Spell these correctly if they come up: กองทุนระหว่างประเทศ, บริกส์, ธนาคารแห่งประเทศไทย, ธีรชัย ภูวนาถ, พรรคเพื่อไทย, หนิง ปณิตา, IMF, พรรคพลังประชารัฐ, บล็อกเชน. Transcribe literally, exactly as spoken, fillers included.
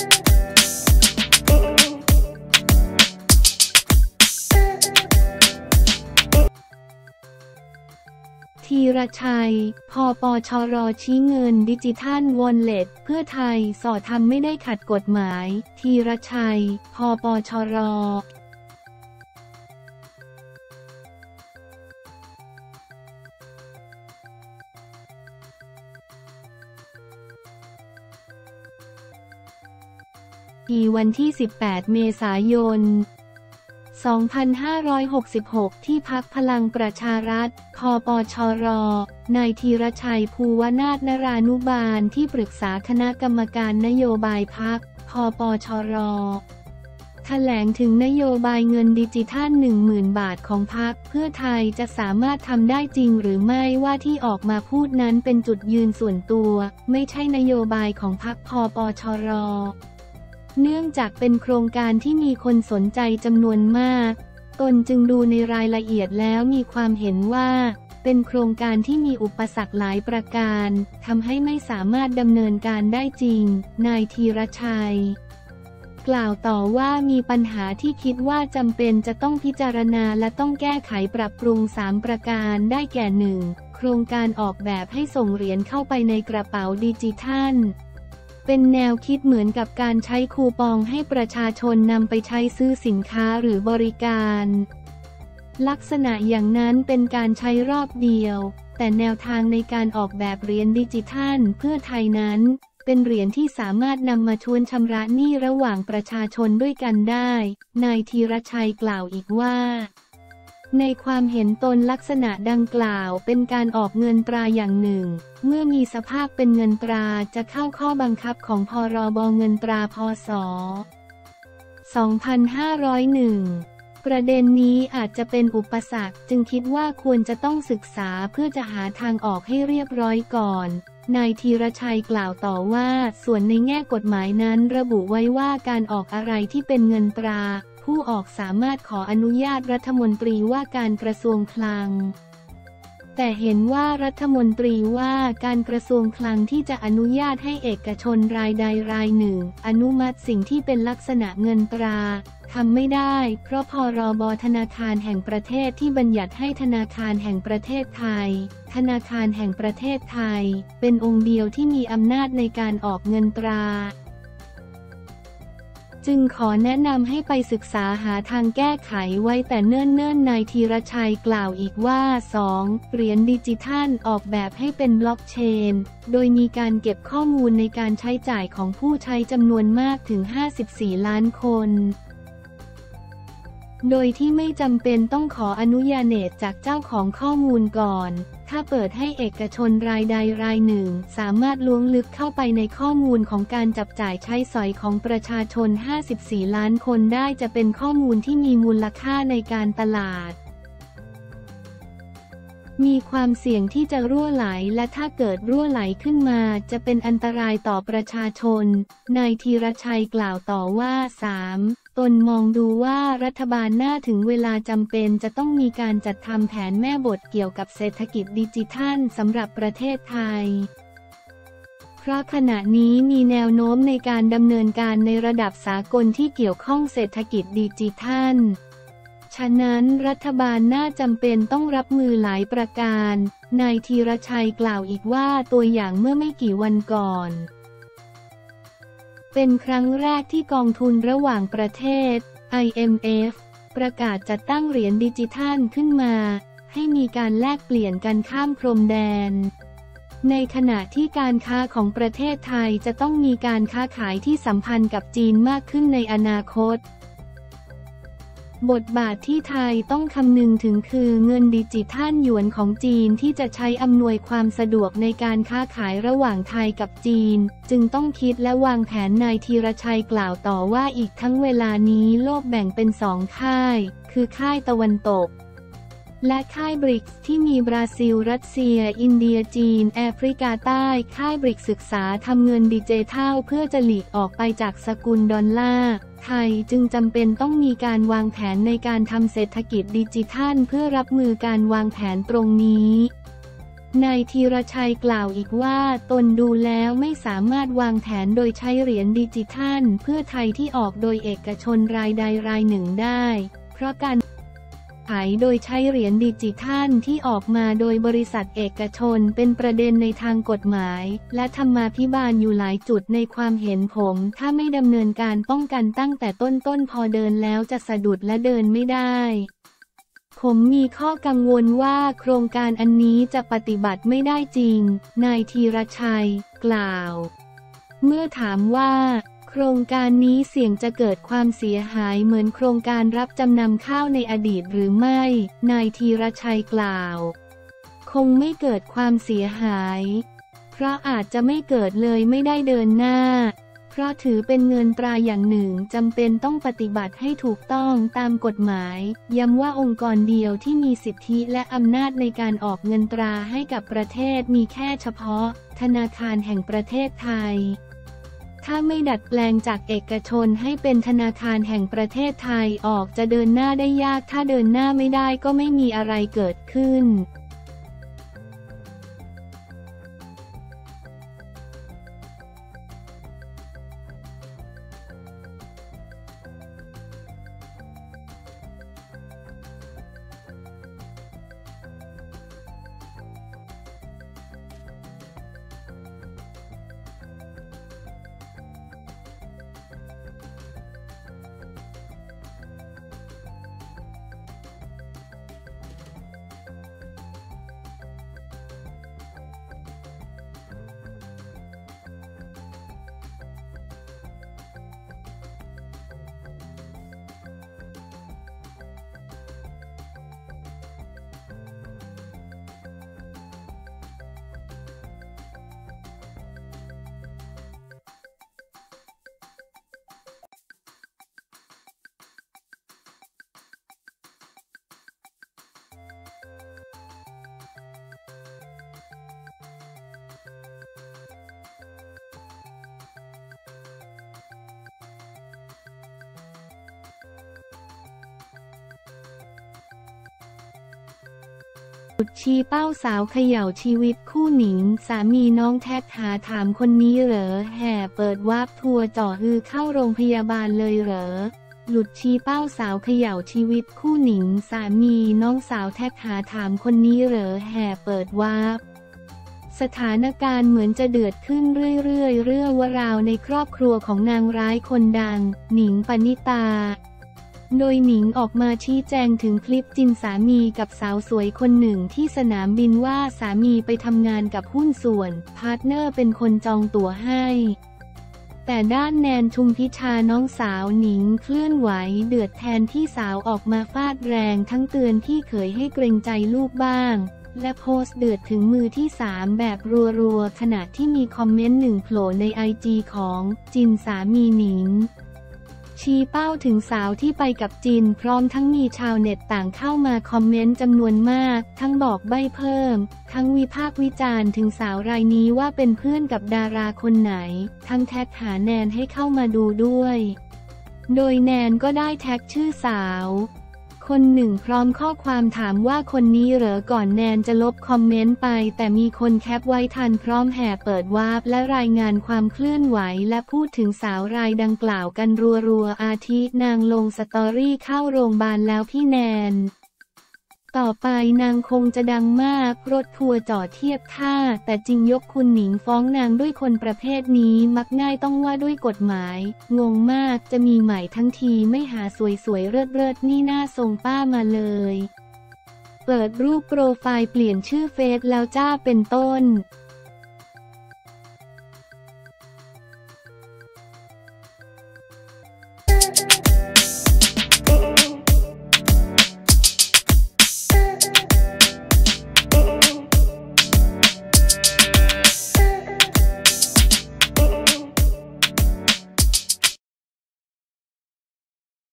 ธีรชัย พปชร.ชี้เงินดิจิทัลวอลเล็ตเพื่อไทยสอทำไม่ได้ขัดกฎหมายธีรชัย พปชร.ปีวันที่สิบแปดเมษายนสองพันห้าร้อยหกสิบหก ที่พรรคพลังประชารัฐ คปชร.นายธีรชัย ภูวนาถ นรานุบาลที่ปรึกษาคณะกรรมการนโยบายพรรค คปชร.แถลงถึงนโยบายเงินดิจิทัล หนึ่งหมื่น บาทของพรรคเพื่อไทยจะสามารถทำได้จริงหรือไม่ว่าที่ออกมาพูดนั้นเป็นจุดยืนส่วนตัวไม่ใช่นโยบายของพรรค คปชร.เนื่องจากเป็นโครงการที่มีคนสนใจจำนวนมากตนจึงดูในรายละเอียดแล้วมีความเห็นว่าเป็นโครงการที่มีอุปสรรคหลายประการทำให้ไม่สามารถดำเนินการได้จริงนายธีรชัยกล่าวต่อว่ามีปัญหาที่คิดว่าจำเป็นจะต้องพิจารณาและต้องแก้ไขปรับปรุงสามประการได้แก่ หนึ่ง โครงการออกแบบให้ส่งเหรียญเข้าไปในกระเป๋าดิจิทัลเป็นแนวคิดเหมือนกับการใช้คูปองให้ประชาชนนำไปใช้ซื้อสินค้าหรือบริการลักษณะอย่างนั้นเป็นการใช้รอบเดียวแต่แนวทางในการออกแบบเหรียญดิจิทัลเพื่อไทยนั้นเป็นเหรียญที่สามารถนำมาชวนชำระหนี้ระหว่างประชาชนด้วยกันได้นายธีรชัยกล่าวอีกว่าในความเห็นตนลักษณะดังกล่าวเป็นการออกเงินตราอย่างหนึ่งเมื่อมีสภาพเป็นเงินตราจะเข้าข้อบังคับของพ.ร.บ.เงินตราพ.ศ.สองพันห้าร้อยเอ็ดประเด็นนี้อาจจะเป็นอุปสรรคจึงคิดว่าควรจะต้องศึกษาเพื่อจะหาทางออกให้เรียบร้อยก่อนนายธีรชัยกล่าวต่อว่าส่วนในแง่กฎหมายนั้นระบุไว้ว่าการออกอะไรที่เป็นเงินตราผู้ออกสามารถขออนุญาตรัฐมนตรีว่าการกระทรวงคลังแต่เห็นว่ารัฐมนตรีว่าการกระทรวงคลังที่จะอนุญาตให้เอกชนรายใดรายหนึ่งอนุมัติสิ่งที่เป็นลักษณะเงินตราทำไม่ได้เพราะพ.ร.บ.ธนาคารแห่งประเทศที่บัญญัติให้ธนาคารแห่งประเทศไทยธนาคารแห่งประเทศไทยเป็นองค์เดียวที่มีอำนาจในการออกเงินตราจึงขอแนะนำให้ไปศึกษาหาทางแก้ไขไว้แต่เนิ่นๆนายธีรชัยกล่าวอีกว่า สอง เหรียญดิจิทัลออกแบบให้เป็นบล็อกเชนโดยมีการเก็บข้อมูลในการใช้จ่ายของผู้ใช้จำนวนมากถึงห้าสิบสี่ล้านคนโดยที่ไม่จำเป็นต้องขออนุญาตจากเจ้าของข้อมูลก่อนถ้าเปิดให้เอกชนรายใดรายหนึ่งสามารถล้วงลึกเข้าไปในข้อมูลของการจับจ่ายใช้สอยของประชาชนห้าสิบสี่ล้านคนได้จะเป็นข้อมูลที่มีมูลค่าในการตลาดมีความเสี่ยงที่จะรั่วไหลและถ้าเกิดรั่วไหลขึ้นมาจะเป็นอันตรายต่อประชาชนนายธีรชัยกล่าวต่อว่า สาม ตนมองดูว่ารัฐบาลน่าถึงเวลาจำเป็นจะต้องมีการจัดทำแผนแม่บทเกี่ยวกับเศรษฐกิจดิจิทัลสำหรับประเทศไทยเพราะขณะนี้มีแนวโน้มในการดำเนินการในระดับสากลที่เกี่ยวข้องเศรษฐกิจดิจิทัลฉะนั้นรัฐบาลน่าจำเป็นต้องรับมือหลายประการนายธีรชัยกล่าวอีกว่าตัวอย่างเมื่อไม่กี่วันก่อนเป็นครั้งแรกที่กองทุนระหว่างประเทศ ไอ เอ็ม เอฟ ประกาศจัดตั้งเหรียญดิจิทัลขึ้นมาให้มีการแลกเปลี่ยนกันข้ามพรมแดนในขณะที่การค้าของประเทศไทยจะต้องมีการค้าขายที่สัมพันธ์กับจีนมากขึ้นในอนาคตบทบาทที่ไทยต้องคำนึงถึงคือเงินดิจิทัลหยวนของจีนที่จะใช้อำนวยความสะดวกในการค้าขายระหว่างไทยกับจีนจึงต้องคิดและวางแผนนายธีรชัยกล่าวต่อว่าอีกทั้งเวลานี้โลกแบ่งเป็นสองค่ายคือค่ายตะวันตกและค่ายบริกส์ที่มีบราซิลรัสเซียอินเดียจีนแอฟริกาใต้ค่ายบริกส์ศึกษาทำเงินดิจิทัลเพื่อจะหลีกออกไปจากสกุลดอลลาร์ไทยจึงจำเป็นต้องมีการวางแผนในการทำเศรษฐกิจดิจิทัลเพื่อรับมือการวางแผนตรงนี้ นายธีรชัยกล่าวอีกว่าตนดูแล้วไม่สามารถวางแผนโดยใช้เหรียญดิจิทัลเพื่อไทยที่ออกโดยเอกชนรายใดรายหนึ่งได้เพราะการขายโดยใช้เหรียญดิจิทัลที่ออกมาโดยบริษัทเอกชนเป็นประเด็นในทางกฎหมายและธรรมาภิบาลอยู่หลายจุดในความเห็นผมถ้าไม่ดำเนินการป้องกันตั้งแต่ต้นๆพอเดินแล้วจะสะดุดและเดินไม่ได้ผมมีข้อกังวลว่าโครงการอันนี้จะปฏิบัติไม่ได้จริงนายธีรชัยกล่าวเมื่อถามว่าโครงการนี้เสี่ยงจะเกิดความเสียหายเหมือนโครงการรับจำนำข้าวในอดีตหรือไม่นายธีรชัยกล่าวคงไม่เกิดความเสียหายเพราะอาจจะไม่เกิดเลยไม่ได้เดินหน้าเพราะถือเป็นเงินตราอย่างหนึ่งจำเป็นต้องปฏิบัติให้ถูกต้องตามกฎหมายย้ำว่าองค์กรเดียวที่มีสิทธิและอำนาจในการออกเงินตราให้กับประเทศมีแค่เฉพาะธนาคารแห่งประเทศไทยถ้าไม่ดัดแปลงจากเอกชนให้เป็นธนาคารแห่งประเทศไทยออกจะเดินหน้าได้ยากถ้าเดินหน้าไม่ได้ก็ไม่มีอะไรเกิดขึ้นชี้เป้าสาวเขย่าชีวิตคู่หนิงสามีน้องแท็กหาถามคนนี้เหรอแห่เปิดวาร์ปทัวร์จ่อฮือเข้าโรงพยาบาลเลยเหรอหลุดชี้เป้าสาวเขย่าชีวิตคู่หนิงสามีน้องสาวแท็กหาถามคนนี้เหรอแห่เปิดวาร์ปสถานการณ์เหมือนจะเดือดขึ้นเรื่อยๆเรื่องราวในครอบครัวของนางร้ายคนดังหนิงปณิตาโดยหนิงออกมาชี้แจงถึงคลิปจินสามีกับสาวสวยคนหนึ่งที่สนามบินว่าสามีไปทำงานกับหุ้นส่วนพาร์ทเนอร์เป็นคนจองตั๋วให้แต่ด้านแนนชุมพิชาน้องสาวหนิงเคลื่อนไหวเดือดแทนพี่สาวออกมาฟาดแรงทั้งเตือนพี่เขยให้เกรงใจลูกบ้างและโพสต์เดือดถึงมือที่สามแบบรัวๆขณะที่มีคอมเมนต์หนึ่งโผล่ในไอจีของจินสามีหนิงชี้เป้าถึงสาวที่ไปกับจินพร้อมทั้งมีชาวเน็ตต่างเข้ามาคอมเมนต์จำนวนมากทั้งบอกใบ้เพิ่มทั้งวิพากษ์วิจารณ์ถึงสาวรายนี้ว่าเป็นเพื่อนกับดาราคนไหนทั้งแท็กหาแนนให้เข้ามาดูด้วยโดยแนนก็ได้แท็กชื่อสาวคนหนึ่งพร้อมข้อความถามว่าคนนี้เหรอก่อนแนนจะลบคอมเมนต์ไปแต่มีคนแคปไว้ทันพร้อมแห่เปิดวาร์ปและรายงานความเคลื่อนไหวและพูดถึงสาวรายดังกล่าวกันรัวๆอาทินางลงสตอรี่เข้าโรงพยาบาลแล้วพี่แนนต่อไปนางคงจะดังมากรถทัวร์จอดเทียบท่าแต่จริงยกคุณหนิงฟ้องนางด้วยคนประเภทนี้มักง่ายต้องว่าด้วยกฎหมายงงมากจะมีใหม่ทั้งทีไม่หาสวยๆเลิศๆนี่หน้าทรงป้ามาเลยเปิดรูปโปรไฟล์เปลี่ยนชื่อเฟซแล้วจ้าเป็นต้น